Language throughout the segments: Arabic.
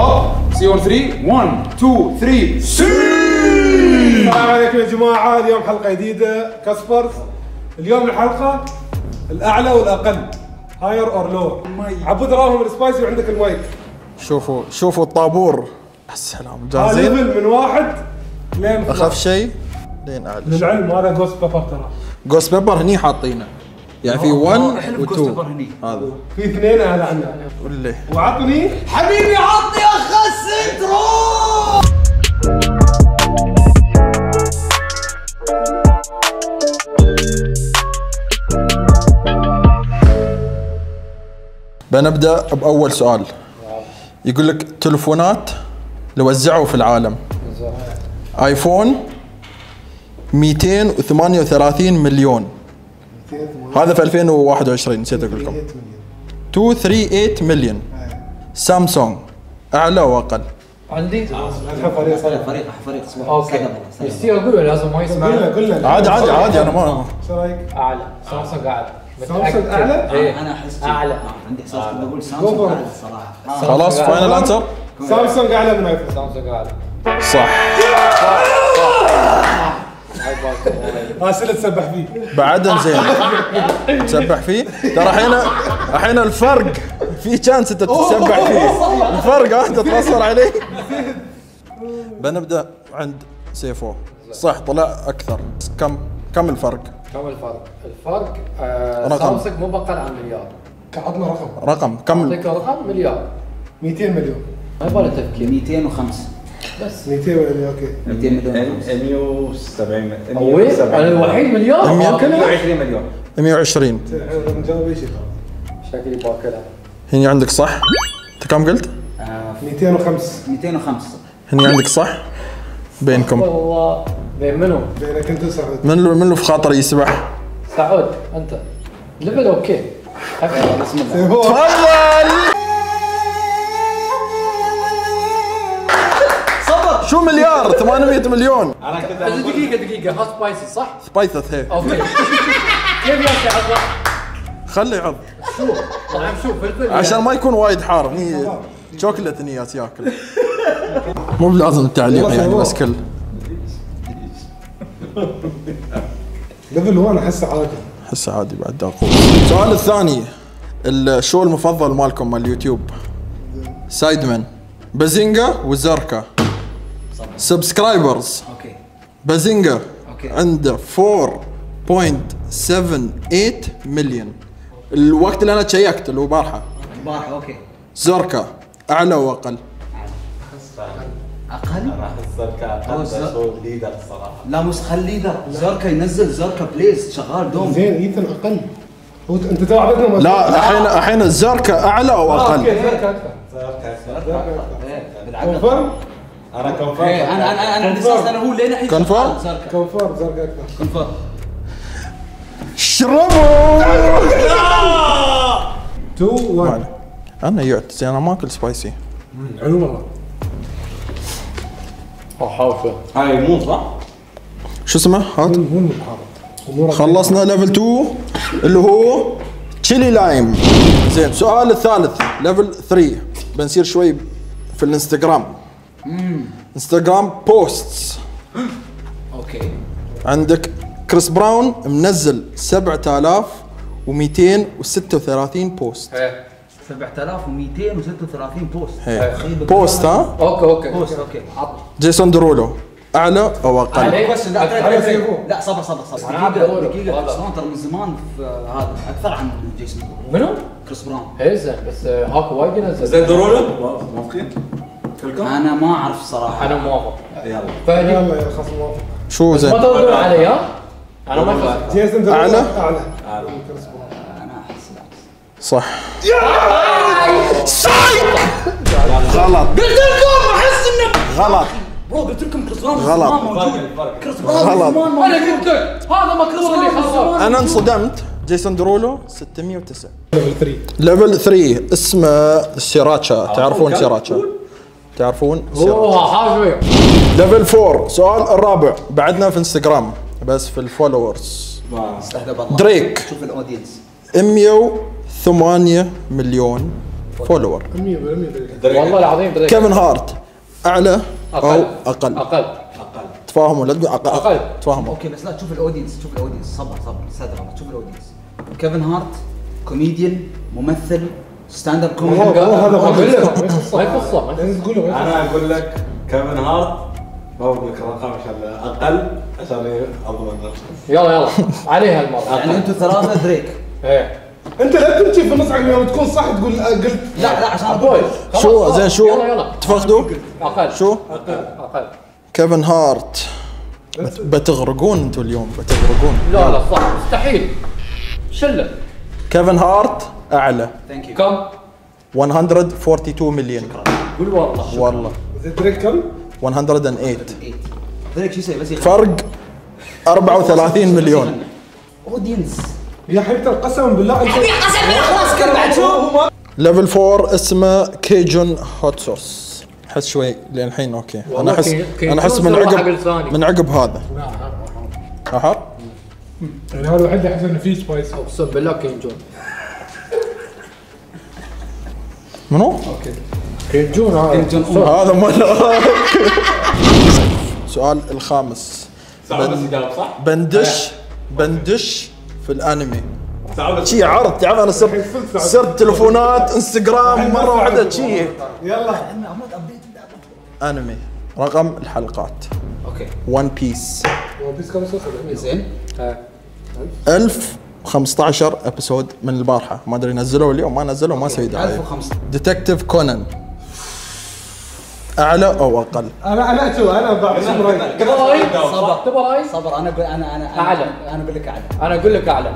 اب سي اون 3 1 2 3 سي. السلام عليكم يا جماعه، اليوم حلقه جديده كاسبرز. اليوم الحلقه الاعلى والاقل، هاير اور لور. عبود راهم السبايسي وعندك المايك. شوفوا الطابور. السلام، جاهزين؟ من واحد لين اخف شيء لين اعلى. للعلم هذا جوست بيبر، ترى جوست بيبر هني حاطينه، يعني في 1 و2 هذا في اثنين. اهلا عنا والله. وعطني حبيبي، عطني اخس انترو. بنبدا باول سؤال. يقول لك تلفونات لو وزعوا في العالم، ايفون 238 مليون، هذا في 2021 نسيت اقول لكم 238 مليون. سامسونج اعلى واقل؟ عندي فريق اسمه اوكي، يستي اقول له لازم ما يسمع. عادي انا ما شو رايك؟ اعلى سامسونج، اعلى سامسونج، اعلى. انا احس اعلى، عندي احساس اني اقول سامسونج اعلى الصراحه. خلاص فاينل انسر، سامسونج اعلى من ايفون. سامسونج اعلى صح. هاسل تسبح فيه بعدها زين، تسبح فيه ترى. الحين الفرق في تشانس انت تتسبح فيه، الفرق انت تتنصر عليه. بنبدا عند سيفو، صح طلع اكثر. كم الفرق؟ الفرق سامسونج مو بقل عن مليار. عطنا رقم. كم؟ اعطيك رقم مليار. 200 مليون. ما يبغى له تفكير. 205 بس. 200 مليون. اوكي 200 مليون. 170 مليون. انا الوحيد مليون. 120 مليون. 120 مجاوب اي شيء شكلي باكلها. هني عندك صح. انت كم قلت؟ 205. هني عندك صح. بينكم والله. بين منو؟ بينك انت وسعود. من في خاطري يسبح؟ سعود انت ليفل. اوكي بسم الله تفضل. شو مليار؟ 800 مليون. انا كذا. دقيقة ها سبايسي صح؟ سبايسي هي. اوكي. كيف يا اخي؟ خلي يعض. شوف طبعا، شوف عشان ما يكون وايد حار. هني شوكلت هني ياكل. مو بلازم التعليق يعني، بس كل قبل هو انا احسه عادي. احسه عادي بعد اقول. السؤال الثاني، الشو المفضل مالكم مال اليوتيوب؟ سايدمان، بازينجا والزركا. سبسكرايبرز اوكي. بازينجا عنده 4.78 مليون الوقت اللي انا تشيكت، اللي هو البارحه. اوكي. زركا اعلى واقل؟ اقل. راح الزركا اقل ليدر الصراحه. لا مش ليدر، زركا ينزل. زركا بليز شغال دوم زين. ايثن اقل. انت توعدتنا. لا الحين الزركا اعلى او اقل؟ اوكي زركا اكثر. بالعكس انا كونفيرم. انا عندي اساس انا هو لين الحين كونفيرم. زرقاء اكثر. كونفيرم. اشربوا 2 1. انا يعت، انا ما اكل سبايسي. حلو والله. حافه هاي مو صح؟ شو اسمه؟ هذا خلصنا ليفل 2 اللي هو تشيلي لايم. زين السؤال الثالث ليفل 3، بنصير شوي في الانستغرام. انستغرام بوستس. اوكي. عندك كريس براون منزل 7236 بوست. 7236 بوست. بوست ها؟ اوكي بوست. جيسون درولو اعلى او اقل؟ عليه بس. لا صبر دقيقه. كريس براون ترى من زمان في هذا اكثر عن جيسون درولو. منو؟ كريس براون. اي زين بس هاك وايد ينزل. زين درولو موافقين؟ انا ما اعرف صراحه. انا موافق. يلا يلا خلاص موافق. شو زين؟ ما تردون علي ها؟ انا ما اعرف. جيسون اعلى؟ اعلى. انا احس صح. يا سايك غلط. قلت لكم احس انه غلط. برو قلت لكم كريس براون غلط. كريس براون انا قلت لك هذا مكروه اللي خسر. انا انصدمت. جيسون درولو 609. ليفل 3 اسمه سيراتشا. تعرفون سيراتشا؟ اوه ليفل 4. سؤال الرابع، بعدنا في انستغرام بس في الفولورز. دريك شوف الاودينس 108 مليون فولور. والله العظيم دريك. كيفن هارت اعلى او اقل؟ اقل. تفاهموا لا تقول اقل. اقل تفاهموا. اوكي بس لا تشوف الاودينس، تشوف الاودينس، صبر صبر صدر تشوف الاودينس. كيفن هارت كوميديان، ممثل، ستاند اب كوميدي. هذا بقول لك ما يخصه، انا اقول لك كيفن هارت بقول لك رقم عشان اقل عشان اضمن. يلا يلا عليها المره. يعني انتم ثلاثه دريك. ايه انت لا تمشي في النص يوم تكون صح تقول قلت لا لا عشان بويز شو زين شو تفقدوا؟ اقل شو؟ اقل اقل كيفن هارت بتغرقون انتم اليوم بتغرقون لا لا صح مستحيل شله كيفن هارت اعلى كم؟ 142 مليون قول والله والله دريك كم؟ 108 دريك شو يسوي بس فرق 34 مليون اودينس يا حبيبي قسما بالله انت حبيبي قسم بالله خلاص كان بعد شو ليفل 4 اسمه كيجون هوت صوص احس شوي لان الحين اوكي انا احس انا احس من عقب هذا اها يعني هذا الوحيد اللي احس انه فيه سبايس اقسم بالله كيجون منو؟ اوكي كيجون هذا مال السؤال الخامس بندش في الانمي شي عرض تعرف انا صرت تلفونات انستغرام مره واحده شي يلا انمي رقم الحلقات اوكي ون بيس كم مسلسل زين 1015 ابيسود من البارحه ما ادري نزلوه اليوم ما نزلوه ما سويت دعايه ديتكتيف كونان اعلى او اقل؟ انا بعد صبر انا اعلى انا اقول لك اعلى انا اقول لك اعلى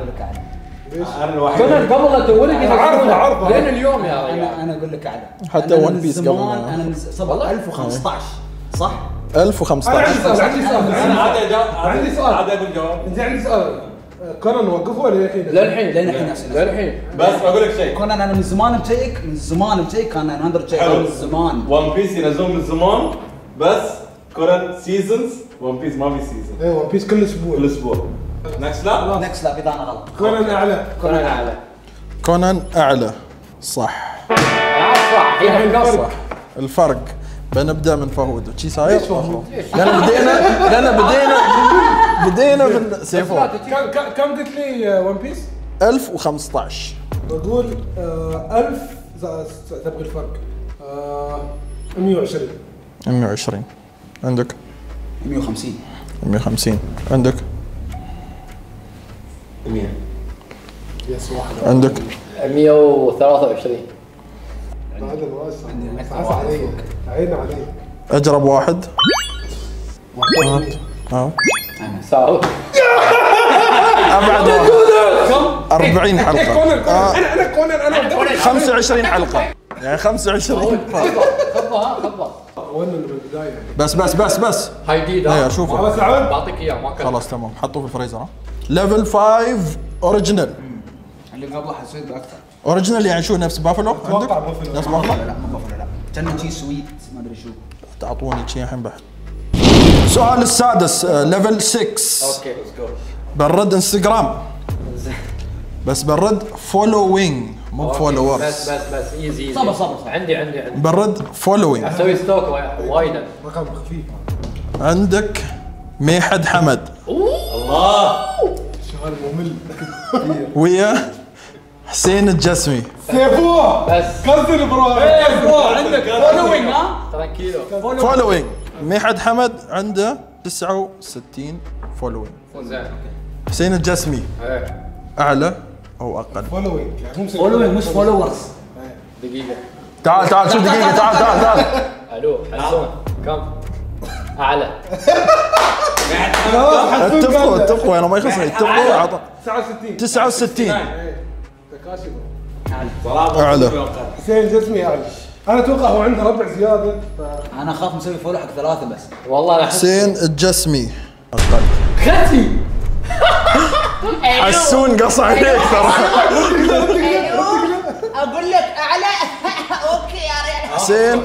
انا الوحيد كونان قبل لا تولد عرضه لين اليوم يا رجال انا اقول لك اعلى حتى ون بيس قبل انا صبر 1015 صح؟ 1015 عندي سؤال عاد اقول جواب انت عندي سؤال كونان وقفوا ولا الحين؟ للحين بس بقول لك شيء كونان انا من زمان مشيك كان انا اندر تشيك من زمان ون بيس ينزلون من زمان بس كونان سيزونز ون بيس ما في سيزون اي ون بيس كل اسبوع نكست لاب اذا انا غلط كونان اعلى صح صح الفرق بنبدا من فهود شي صاير؟ لأن بدينا من سيفو كم قلت لي ون بيس؟ 1015 بقول 1000 تبغى الفرق 120 عندك 150 عندك 100 يس واحد عندك 123 هذا الواسع عسى عليك عين عليك اجرب واحد ساو ابعد 40 حلقه انا كونان 25 حلقه يعني 25 خبها وين من البدايه بس هاي جديده اشوفها خلاص بعطيك اياه ما كان خلاص تمام حطوه في الفريزر ها ليفل 5 اوريجينال اللي قبله حسيت اكثر اوريجينال يعني شو نفس بافلو عندك نفس بافلو لا مو بافلو لا كان شيء سويت ما ادري شو تعطوني شيء الحين بحث السؤال السادس ليفل 6 اوكي ليتس جو برد انستغرام بس برد فولوينج مو فولورز بس ايزي صبر عندي برد فولوينج اسوي ستوك وايد رقم خفيف عندك ميحد حمد الله شغال ممل ويا حسين الجسمي سيفوه بس كنسل البرو سيفوه عندك فولوينج ها تركيلو فولوينج ميحد حمد عنده 69 فولوينج زين حسين الجسمي اعلى او اقل؟ فولوينج مش فولورز دقيقة تعال شوف دقيقة تعال الو حسون كم؟ اعلى اتفقوا انا ما يخصني اتفقوا 69 اعلى حسين الجسمي اعلى انا اتوقع هو عنده ربع زياده انا اخاف مسوي فولو حق ثلاثه بس والله حسين الجسمي اقل ختي حسون قص عليك ترى اقول لك اعلى اوكي يا ريال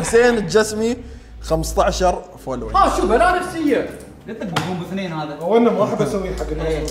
حسين الجسمي 15 فولو شوف بلا نفسيه لا تبقون باثنين هذا اولنا ما احب اسوي حق الناس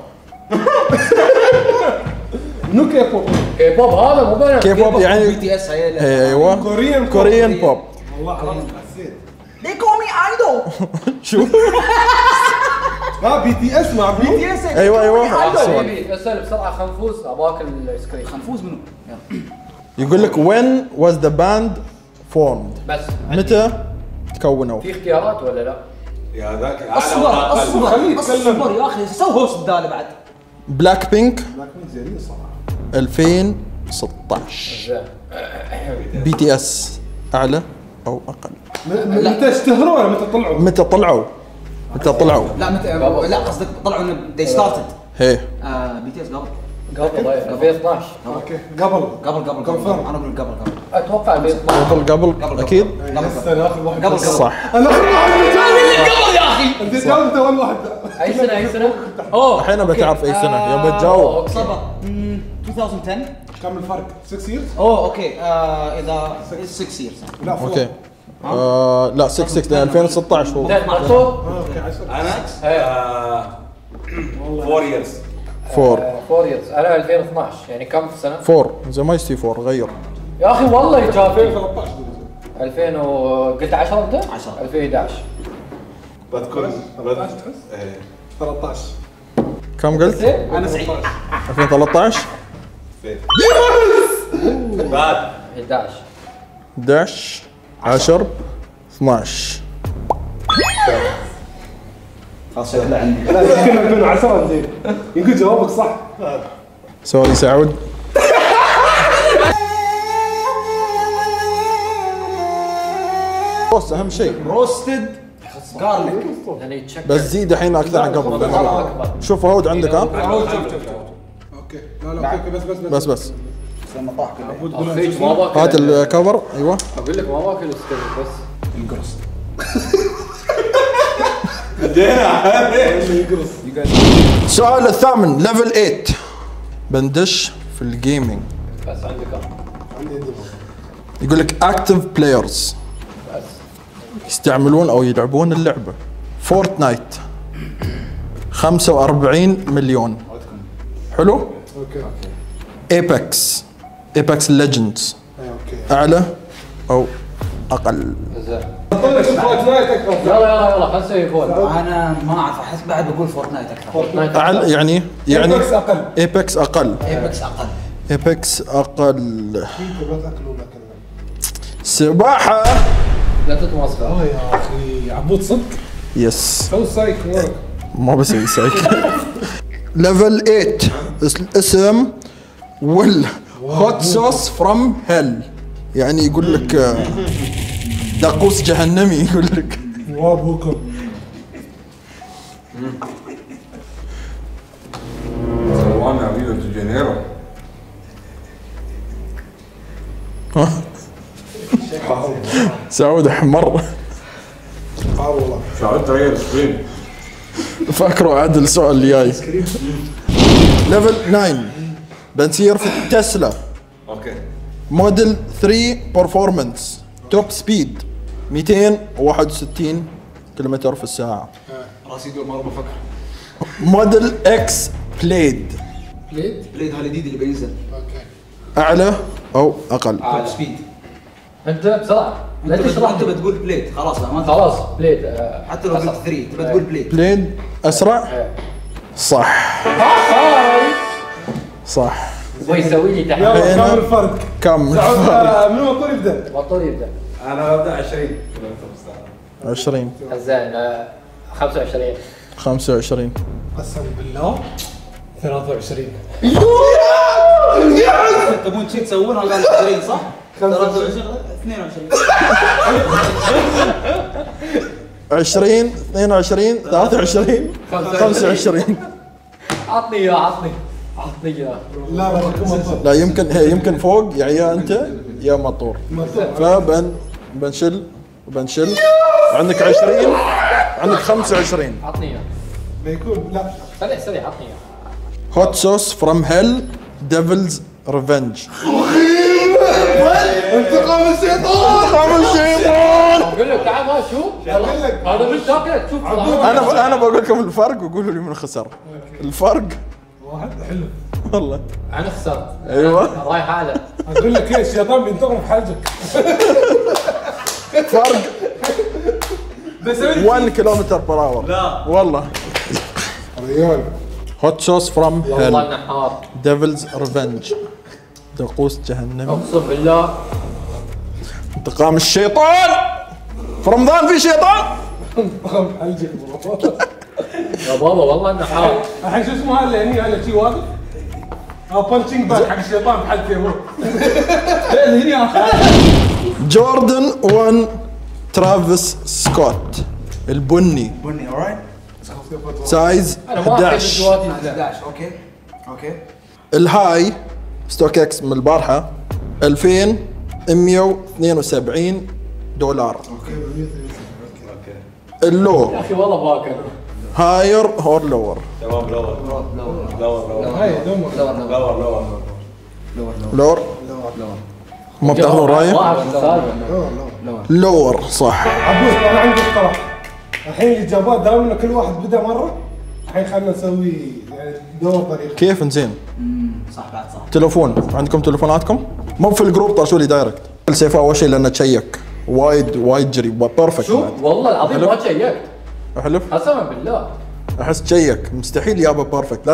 منو كي بوب؟ كي بوب هذا مو بنا كي بوب يعني بي تي اس. ايوه كوريان بوب. والله عرفت حسيت they call me idol. شو؟ لا بي تي اس مع بلو. ايوه اسال بسرعه. خنفوس اباك الايس كريم. خنفوس منو؟ يقول لك وين واز ذا باند فورمد. بس متى تكونوا؟ في اختيارات ولا لا؟ يا ذاك اصبر يا اخي سوي هوست بداله بعد. بلاك بينك. بلاك بينك زينين صراحه. 2016. بي تي اس اعلى او اقل؟ متى اشتهروا ولا متى طلعوا؟ متى طلعوا؟ لا متى لا قصدك طلعوا ان دي ستارتد. ايه بي تي اس قبل 12. اوكي قبل انا اقول قبل اتوقع قبل اكيد قبل صح. انا اخر واحد قبل يا اخي انت جاوبت اول واحد. اي سنه؟ اوه الحين بتعرف اي سنه يبى تجاوب. صبر 2010. كم الفرق؟ 6 years. اوه اوكي اذا 6 years. لا اوكي لا 6 2016 هو. اوكي 10 انا 4 years. انا 2012 يعني كم في السنه؟ 4 زي ما يصير 4 غير يا اخي والله جاب 2013 2000 قلت 10 انت؟ 2011 بتكون 13 كم قلت؟ انا 2013 بعد 11 10 12 خلاص يطلع عندي. لا يمكن 2010 زين. يمكن جوابك صح. سوري سعود. بص اهم شيء روستد جارليك بس زيد الحين اكثر عن قبل. شوف هود عندك ها؟ اوكي لا اوكي بس لما طاح كله هات الكفر. ايوه اقول لك ما باكل بس القرص السؤال الثامن ليفل 8. بندش في الجيمنج. بس عندك عندي يقول لك اكتف بلايرز يستعملون او يلعبون اللعبه فورتنايت 45 مليون. حلو اوكي. ايبكس ليجندز اعلى او اقل؟ طلع فورتنايت اكثر. يلا خلنا نسوي فورتنايت. انا ما اعرف احس بعد بقول فورتنايت اكثر. فورتنايت اقل يعني ايبكس اقل. سباحه لا تتواصل. يا اخي عبود صدق. يس سو سايك ورك ما بسوي سايك. ليفل 8 اسم ويل هوت صوص فروم هيل. يعني يقول لك دقوس جهنمي. يقول لك وابوكم سوانا ريو دي جانيرو. سعود احمر. والله سعود تغير سكرين. فاكروا عدل السؤال اللي جاي. ليفل 9 بنصير في التسلا. اوكي موديل 3 برفورمانس توب سبيد 261 كيلومتر في الساعة. راسي يقول ما بفكر. موديل اكس بليد هذا الجديد اللي بينزل. اوكي اعلى او اقل؟ توب سبيد. انت بسرعة لا تشرح. انت بتقول بليد خلاص بليد حتى لو قلت 3 انت بتقول بليد اسرع. صح. ويسوي لي تحدي. كم الفرق؟ سعود من المطور يبدا؟ المطور يبدا. انا ببدا 20. زين 25. قسم بالله 23. تبون شيء تسوون على 20 صح؟ 22 23 25. عطني اياه. لا يمكن فوق يا انت يا مطور. فبنشل وبنشل. عندك 20، عندك 25. عطني اياه. بيكون لا سريع سريع عطني اياه. هوت صوص فروم هيل ديفلز ريفنج. انتقام الشيطان. انتقام الشيطان. اقول لك تعال ما شوف. هذا بالشوكلت شوف. انا بقول لكم الفرق وقولوا لي من خسر. الفرق واحد حلو. والله انا خسرت. ايوه رايح على اقول لك ايش الشيطان بينتقم في حاجك. فرق 1 كيلومتر بر اور. لا والله ريال. هوت صوص فروم هيل. والله نحار. ديفلز ريفنج. دقوس جهنم. اقسم بالله انتقام الشيطان. في رمضان في شيطان. انتقام حلجك يا بابا والله انه حار. الحين شو اسمه هذا اللي هنا شي واقف؟ بانشينج باك حق الشيطان بحالتي هو. هنا جوردن 1 ترافيس سكوت البني. بني اورايت. سايز 11. اوكي اوكي. الهاي ستوك اكس من البارحه $2,172. اوكي اوكي. اللو يا اخي والله باكر. هاير هور لور. تمام لور لور لور لور لور لور لور. ما بتاخذون رايك؟ لور صح. عبود انا عندي اقتراح. الحين الاجابات دائما كل واحد بدا مره. الحين خلينا نسوي يعني دور طريقه. كيف نزين؟ صح بعد صح. تليفون عندكم تليفوناتكم؟ مو في الجروب طاشوا لي دايركت. سيف اول شيء لانه تشيك وايد جري بيرفكت. شو؟ والله العظيم ما تشيكت. احلف؟ قسما بالله احس تشيك مستحيل يابا بيرفكت.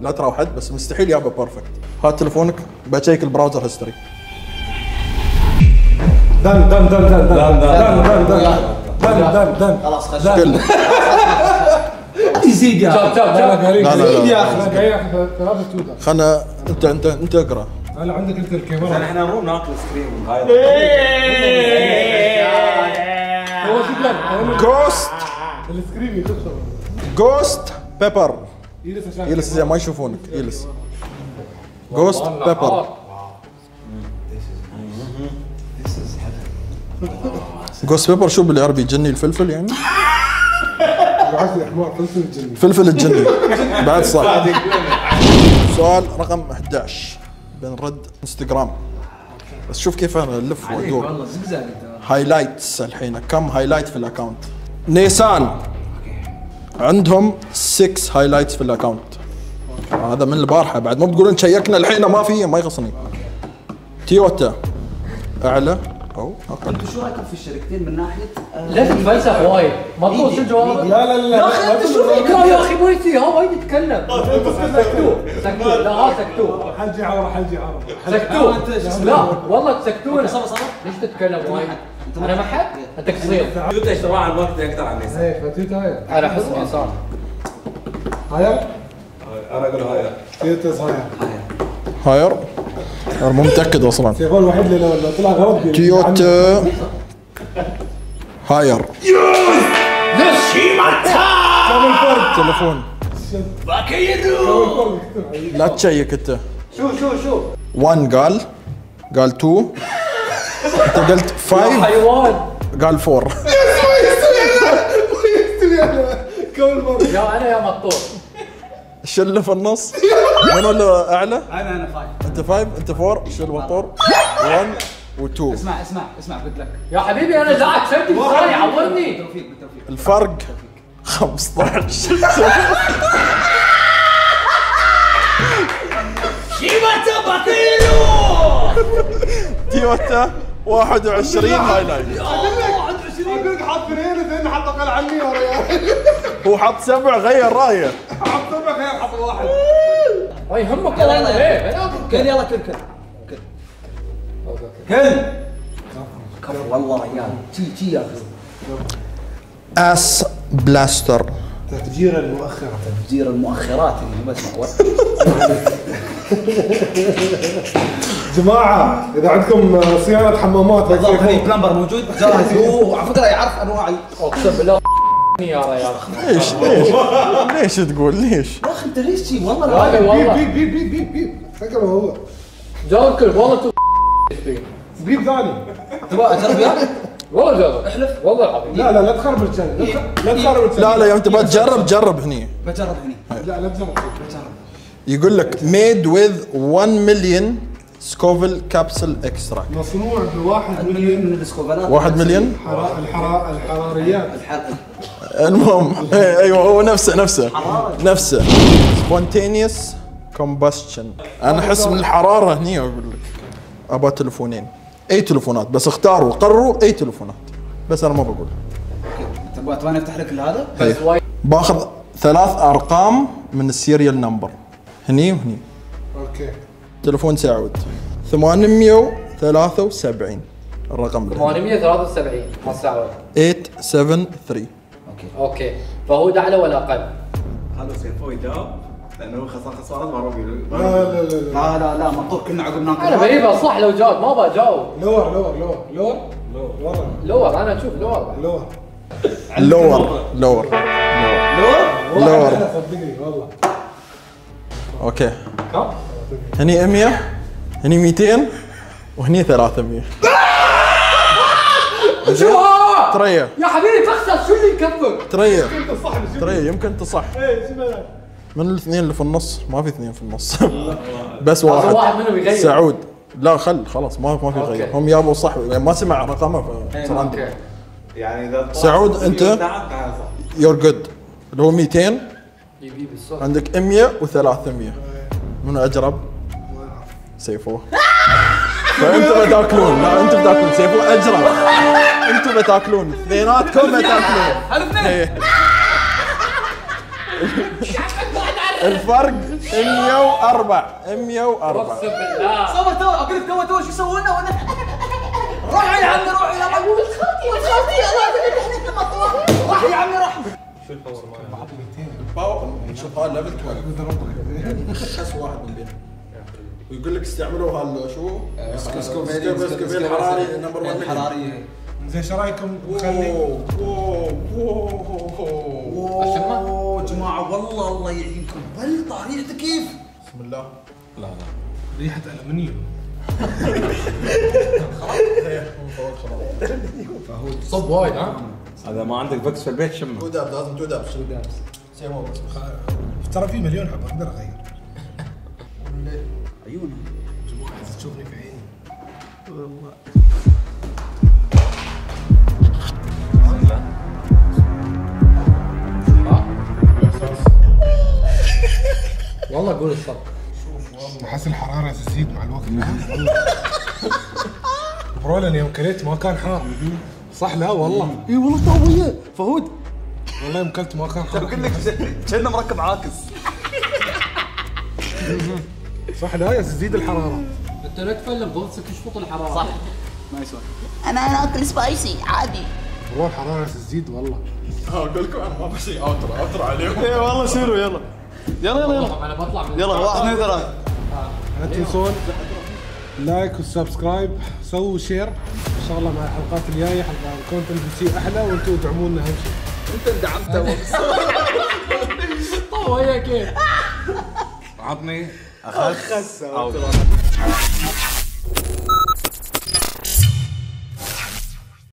لا تراوح حد بس مستحيل يابا بيرفكت. هات تليفونك بتشيك البراوزر هيستوري. دن دن دن دن دن دن دن دن دن. خلاص خش كله يزيد يا اخي. يزيد يا اخي. خلنا انت اقرا. انا عندك انت الكاميرا. احنا مو ناكل سكريم. هو شو كان؟ جوست السكريم يخسر. جوست بيبر. يلس ما يشوفونك. يلس جوست بيبر. جوست بيبر شو بالعربي؟ جني الفلفل يعني؟ فلفل الجني. فلفل الجني بعد صح. سؤال رقم 11 بنرد انستغرام بس شوف كيف انا الف وادور. هايلايتس الحين كم هايلايت في الاكونت؟ نيسان عندهم 6 هايلايتس في الاكونت. هذا من البارحه بعد ما بتقولون شيكنا الحين ما في ما يخصني. تويوتا اعلى او اقل. انت شو رايكم في الشركتين من ناحيه ليش تتفلسف وايد؟ مطلوب شو الجواب؟ لا يا اخي انت شو فيك يا اخي ميتي ها وايد يتكلم. سكتوه لا ها سكتوه. حلجي عرب سكتوه. لا والله سكتوه. ليش تتكلم وايد؟ انا ما حد انت قصير. تويوتا اشتراها على الوقت اكثر عن الناس. ايه تويوتا هايا على حسب انسان. هايا؟ انا اقول هايا. تويوتا هاير. انا مو متاكد اصلا. سيقول واحد لي لو طلع غلط. تويوتا هاير. يوز نشيماتا. تليفون. باكيدو. لا تشيك انت. شو. 1 قال 2 انت قلت 5 حيوان قال 4. يا كل مره يا انا يا مطور. شله في النص. من ولا اعلى؟ انا 5. انت 5 انت 4 شل مطور 1 و2. اسمع قلت لك يا حبيبي انا زعلت شلتي بسرعه عوضني. بالتوفيق. الفرق 15. شيماتا باتيرو. تويوتا 21 هايلايت. اقول لك حط اثنين لانه حط اقل عني يا ريال. هو حط 7 غير رايه. حط 7 غير حط 1. ما يهمك والله. يلا يلا كل كفو والله ريال. تي يا اخي. اس بلاستر. تفجير المؤخرات اللي بس جماعه اذا عندكم صيانه حمامات بالضبط هني بلمبر موجود جاهز. هو على فكره يعرف انواع. اقسم بالله يا ريال. ليش تقول ليش؟ يا اخي انت ليش شي والله بيب بيب بيب بيب بيب. فكره هو جاوب كل والله. تجيب ثاني تبغى تجرب والله جرب احلف والله العظيم لا لا لا تخرب الجنة لا تخرب لا لا يوم تبغى تجرب جرب هني بجرب هني لا لا تجرب يقول لك ميد وذ 1 مليون سكوفل كابسل اكستراكت مصنوع ب 1 مليون من السكوفلات 1 مليون الحراريات المهم ايوه هو نفسه سبونتينيوس كومبشن انا احس من الحراره هني اقول لك ابى تلفونين اي تلفونات بس اختاروا وقرروا اي تلفونات بس انا ما بقول تبغى تبغى افتح لك هذا بس باخذ ثلاث ارقام من السيريال نمبر هني وهني اوكي تلفون سعود 873 الرقم ده 873 مال سعود 873 اوكي فهو ده اعلى ولا اقل؟ هذا سيفوي جاوب لانه خساره خساره ما لا لا لا لا مطور كنا عقب ناقص انا بريبه صح لو جاوب ما بجاوب لور لور لور لور لور لور انا اشوف لور لور لور لور لور لور صدقني والله اوكي هني 100 هني 200 وهني 300 شوها تريا يا حبيبي تخسر شو اللي يكفك تريا تريا يمكن تصح من الاثنين اللي في النص ما في اثنين في النص بس واحد منهم يغير سعود لا خلاص ما في غير هم يابوا صح ما سمع رقمه فصار يعني اذا سعود انت يور جود اللي هو 200 عندك 100 و300 من اجرب؟ ما اعرف سيفو فانتوا بتاكلون لا انتوا بتاكلون سيفو اجرب انتوا بتاكلون اثنيناتكم بتاكلون الاثنين الفرق 104 اقسم بالله صور تو اقول لك تو شو يسوون لنا وانا روح يا عمي روح يا عمي والخاطي احنا مطوح راح يا عمي راح شو الباور معي؟ الباور شوف هذا ليفل 12 خس واحد من بين ويقول لك استعملوا هالشو سكوفيل حراري نمبر 1 حراري زين شو رايكم نخلي اوه جماعه والله الله يعينكم بلطه ريحته كيف؟ بسم الله لا لا ريحه الومنيوم خلاص فهو صب وايد ها هذا ما عندك بكس في البيت شمه توداب لازم توداب شو دابس سيمو ترى في مليون حب اقدر اغير عيوني جماعه تشوفني في عيني والله والله قول الصدق شوف والله احس الحراره تزيد مع الوقت برولن يوم كليت ما كان حار صح لا والله اي والله طاويه فهود والله يوم كلت ما كان حار بقول لك كنا مركب عاكس صح لا يا تزيد الحراره انت لا تفلم بوصك يشفط الحراره صح ما يسوى انا اكل سبايسي عادي والله الحراره تزيد والله اقول لكم انا ما بشي اوتر عليهم اي والله سيروا يلا يلا يلا يلا انا بطلع يلا 1 2 3 لا تنسون لايك والسبسكرايب سووا شير ان شاء الله مع الحلقات الجايه حلقه الكونتنت بتصير احلى وانتم تدعمونا اهم شيء انت دعمته طويله كيف عطني اخس